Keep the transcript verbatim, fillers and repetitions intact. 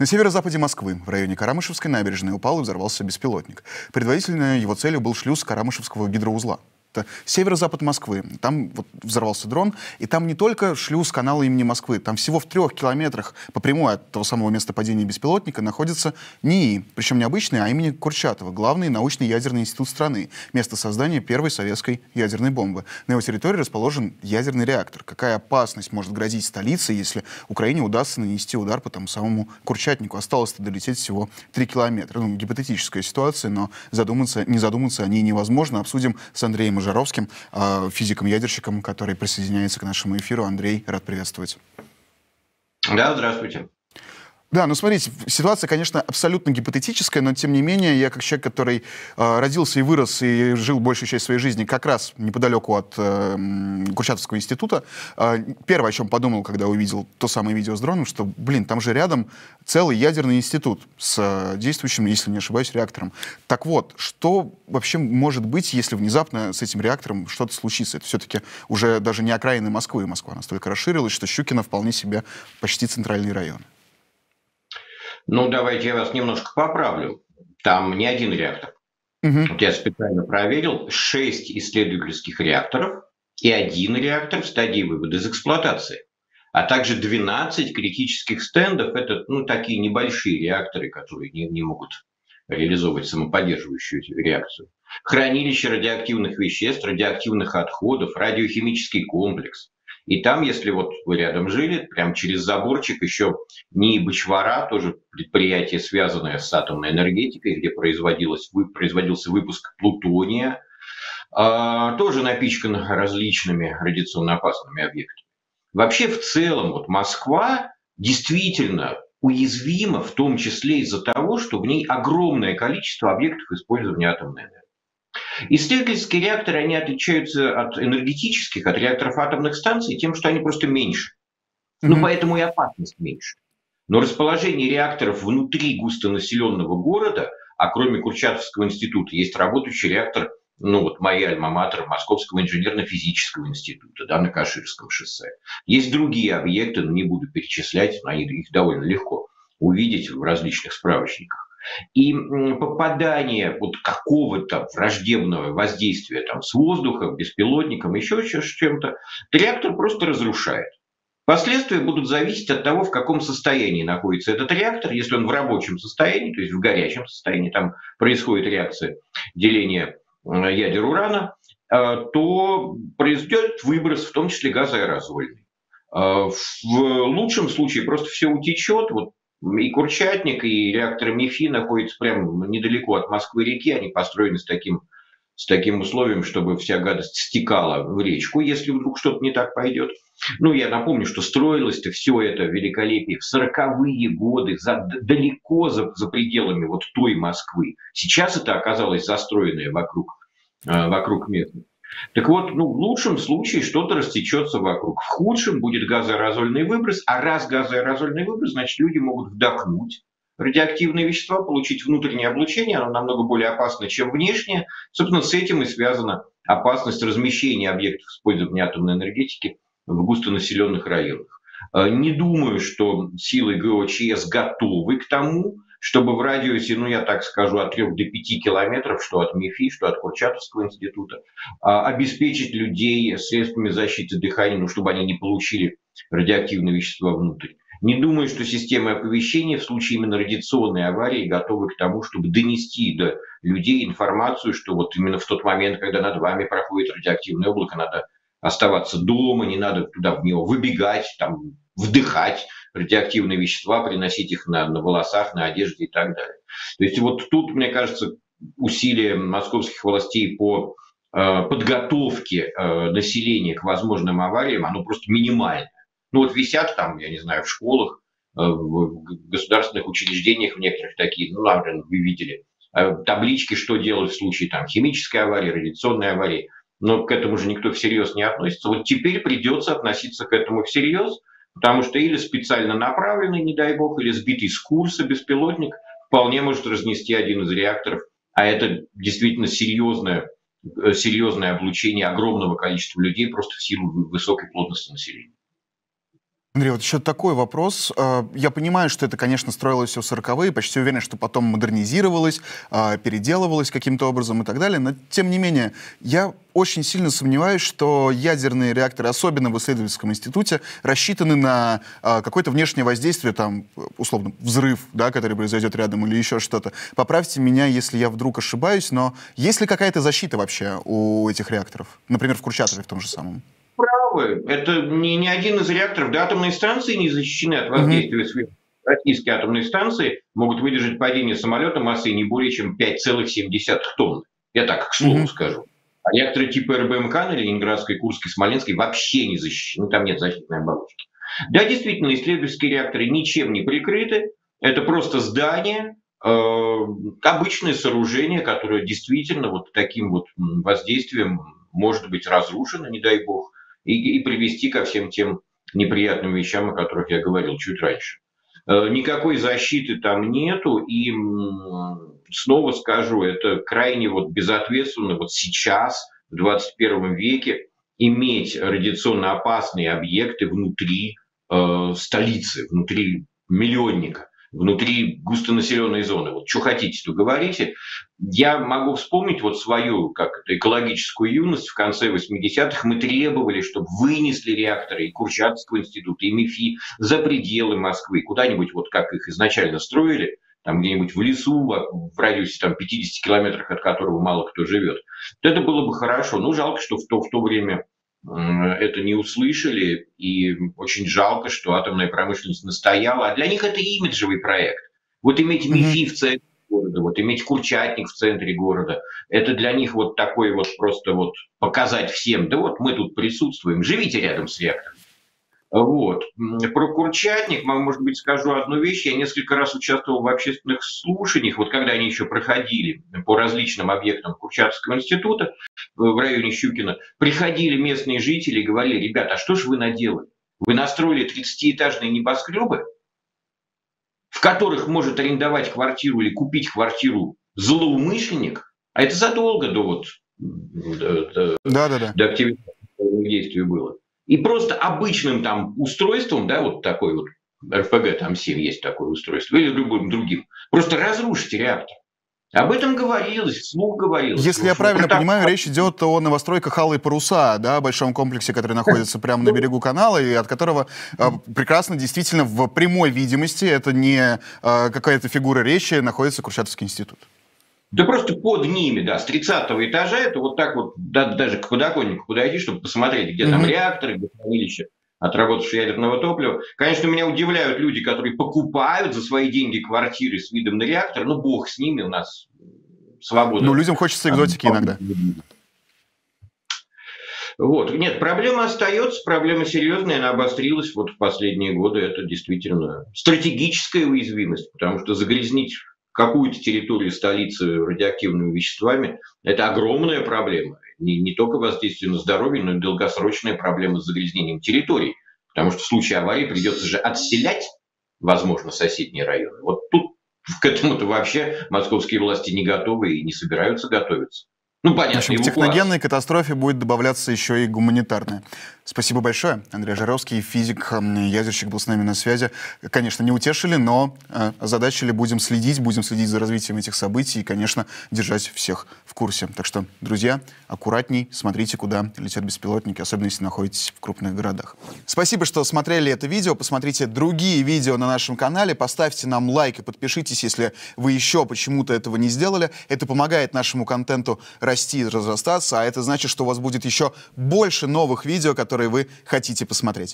На северо-западе Москвы, в районе Карамышевской набережной, упал и взорвался беспилотник. Предварительно его целью был шлюз Карамышевского гидроузла. Это северо-запад Москвы. Там вот взорвался дрон, и там не только шлюз канала имени Москвы, там всего в трех километрах по прямой от того самого места падения беспилотника находится НИИ, причем не обычный, а имени Курчатова, главный научный ядерный институт страны, место создания первой советской ядерной бомбы. На его территории расположен ядерный реактор. Какая опасность может грозить столице, если Украине удастся нанести удар по тому самому Курчатнику? Осталось-то долететь всего три километра. Ну, гипотетическая ситуация, но задуматься, не задуматься о ней невозможно. Обсудим с Андреем Ожаровским, физиком-ядерщиком, который присоединяется к нашему эфиру. Андрей, рад приветствовать. Да, здравствуйте. Да, ну смотрите, ситуация, конечно, абсолютно гипотетическая, но тем не менее, я как человек, который э, родился и вырос, и жил большую часть своей жизни как раз неподалеку от э, Курчатовского института, э, первое, о чем подумал, когда увидел то самое видео с дроном, что, блин, там же рядом целый ядерный институт с э, действующим, если не ошибаюсь, реактором. Так вот, что вообще может быть, если внезапно с этим реактором что-то случится? Это все-таки уже даже не окраины Москвы. Москва настолько расширилась, что Щукино вполне себе почти центральный район. Ну, давайте я вас немножко поправлю. Там не один реактор. Угу. Вот я специально проверил. Шесть исследовательских реакторов и один реактор в стадии вывода из эксплуатации. А также двенадцать критических стендов. Это ну, такие небольшие реакторы, которые не, не могут реализовывать самоподдерживающую реакцию. Хранилище радиоактивных веществ, радиоактивных отходов, радиохимический комплекс. И там, если вот вы рядом жили, прям через заборчик еще НИИ Бочвара, тоже предприятие, связанное с атомной энергетикой, где производилось, производился выпуск плутония, тоже напичкан различными радиационно опасными объектами. Вообще, в целом, вот Москва действительно уязвима, в том числе из-за того, что в ней огромное количество объектов использования атомной энергии. Исследовательские реакторы, они отличаются от энергетических, от реакторов атомных станций тем, что они просто меньше. Mm-hmm. Ну, поэтому и опасность меньше. Но расположение реакторов внутри густонаселенного города, а кроме Курчатовского института, есть работающий реактор, ну, вот моей альма-матер, Московского инженерно-физического института, да, на Каширском шоссе. Есть другие объекты, но не буду перечислять, но они, их довольно легко увидеть в различных справочниках. И попадание вот какого-то враждебного воздействия там, с воздуха, беспилотником, еще с чем-то, реактор просто разрушает. Последствия будут зависеть от того, в каком состоянии находится этот реактор. Если он в рабочем состоянии, то есть в горячем состоянии, там происходит реакция деления ядер урана, то произойдет выброс, в том числе газоаэрозольный. В лучшем случае просто все утечет. Вот и Курчатник, и реакторы МИФИ находятся прямо недалеко от Москвы реки. Они построены с таким, с таким условием, чтобы вся гадость стекала в речку, если вдруг что-то не так пойдет. Ну, я напомню, что строилось-то все это великолепие в сороковые годы, за, далеко за, за пределами вот той Москвы. Сейчас это оказалось застроенное вокруг, э, вокруг местных. Так вот, ну, в лучшем случае что-то растечется вокруг. В худшем будет газоаэрозольный выброс. А раз газоаэрозольный выброс, значит, люди могут вдохнуть радиоактивные вещества, получить внутреннее облучение. Оно намного более опасно, чем внешнее. Собственно, с этим и связана опасность размещения объектов использования атомной энергетики в густонаселенных районах. Не думаю, что силы ГОЧС готовы к тому, чтобы в радиусе, ну я так скажу, от трёх до пяти километров, что от МИФИ, что от Курчатовского института, обеспечить людей средствами защиты дыхания, ну, чтобы они не получили радиоактивные вещества внутрь. Не думаю, что системы оповещения в случае именно радиационной аварии готовы к тому, чтобы донести до людей информацию, что вот именно в тот момент, когда над вами проходит радиоактивное облако, надо оставаться дома, не надо туда в него выбегать, там, вдыхать радиоактивные вещества, приносить их на, на волосах, на одежде и так далее. То есть вот тут, мне кажется, усилия московских властей по э, подготовке э, населения к возможным авариям, оно просто минимально. Ну вот висят там, я не знаю, в школах, э, в государственных учреждениях в некоторых такие, ну, наверное, вы видели, э, таблички, что делать в случае там, химической аварии, радиационной аварии. Но к этому же никто всерьез не относится. Вот теперь придется относиться к этому всерьез, потому что или специально направленный, не дай бог, или сбитый с курса беспилотник вполне может разнести один из реакторов. А это действительно серьезное, серьезное облучение огромного количества людей просто в силу высокой плотности населения. Андрей, вот еще такой вопрос. Я понимаю, что это, конечно, строилось все в сороковые, почти уверен, что потом модернизировалось, переделывалось каким-то образом и так далее, но тем не менее, я очень сильно сомневаюсь, что ядерные реакторы, особенно в исследовательском институте, рассчитаны на какое-то внешнее воздействие, там, условно, взрыв, да, который произойдет рядом или еще что-то. Поправьте меня, если я вдруг ошибаюсь, но есть ли какая-то защита вообще у этих реакторов? Например, в Курчатове в том же самом. Правы. Это ни, ни один из реакторов. Да, атомные станции не защищены от воздействия сверху. Российские атомные станции могут выдержать падение самолета массой не более чем пять целых семь десятых тонны. Я так, к слову, mm-hmm. скажу. А реакторы типа эр бэ эм ка на Ленинградской, Курской, Смоленской вообще не защищены. Там нет защитной оболочки. Да, действительно, исследовательские реакторы ничем не прикрыты. Это просто здание, э, обычное сооружение, которое действительно вот таким вот воздействием может быть разрушено, не дай бог, и, и привести ко всем тем неприятным вещам, о которых я говорил чуть раньше. Э, никакой защиты там нету, и снова скажу, это крайне вот безответственно вот сейчас, в двадцать первом веке, иметь радиационно опасные объекты внутри э, столицы, внутри миллионника, внутри густонаселенной зоны. Вот что хотите, то говорите. Я могу вспомнить вот свою как это, экологическую юность. В конце восьмидесятых мы требовали, чтобы вынесли реакторы и Курчатовского института, и МИФИ за пределы Москвы, куда-нибудь, вот как их изначально строили, там где-нибудь в лесу, в радиусе там, пятидесяти километрах, от которого мало кто живет. Вот это было бы хорошо. Но жалко, что в то, в то время это не услышали, и очень жалко, что атомная промышленность настояла. А для них это имиджевый проект. Вот иметь МИФИ в центре города, вот иметь Курчатник в центре города, это для них вот такой вот просто вот показать всем, да вот мы тут присутствуем, живите рядом с реактором. Вот. Про Курчатник, может быть, скажу одну вещь. Я несколько раз участвовал в общественных слушаниях, вот когда они еще проходили по различным объектам Курчатовского института в районе Щукино. Приходили местные жители и говорили: ребята, а что же вы наделали? Вы настроили тридцатиэтажные небоскребы, в которых может арендовать квартиру или купить квартиру злоумышленник, а это задолго до, вот, до, до, да, да, да. до активизации действия было. И просто обычным там устройством, да, вот такой вот, эр пэ гэ семь есть такое устройство, или любым другим, просто разрушите реактор. Об этом говорилось, вслух говорилось. Если я правильно понимаю, речь идет о новостройках Алые Паруса, да, большом комплексе, который находится прямо на берегу канала, и от которого прекрасно действительно в прямой видимости, это не какая-то фигура речи, находится Курчатовский институт. Да просто под ними, да, с тридцатого этажа, это вот так вот, да, даже к подоконнику подойти, чтобы посмотреть, где mm-hmm. там реакторы, где хранилище отработавшего ядерного топлива. Конечно, меня удивляют люди, которые покупают за свои деньги квартиры с видом на реактор, но бог с ними, у нас свобода. Ну, людям хочется экзотики иногда. Вот. Нет, проблема остается, проблема серьезная, она обострилась вот в последние годы, это действительно стратегическая уязвимость, потому что загрязнить какую-то территорию столицы радиоактивными веществами, это огромная проблема. Не, не только воздействие на здоровье, но и долгосрочная проблема с загрязнением территорий. Потому что в случае аварии придется же отселять, возможно, соседние районы. Вот тут к этому-то вообще московские власти не готовы и не собираются готовиться. Ну, понятно. В общем, к техногенной катастрофе будет добавляться еще и гуманитарная. Спасибо большое. Андрей Ожаровский, физик, ядерщик, был с нами на связи. Конечно, не утешили, но озадачили. Будем следить, будем следить за развитием этих событий и, конечно, держать всех в курсе. Так что, друзья, аккуратней, смотрите, куда летят беспилотники, особенно если находитесь в крупных городах. Спасибо, что смотрели это видео. Посмотрите другие видео на нашем канале. Поставьте нам лайк и подпишитесь, если вы еще почему-то этого не сделали. Это помогает нашему контенту развиваться, расти, разрастаться, а это значит, что у вас будет еще больше новых видео, которые вы хотите посмотреть.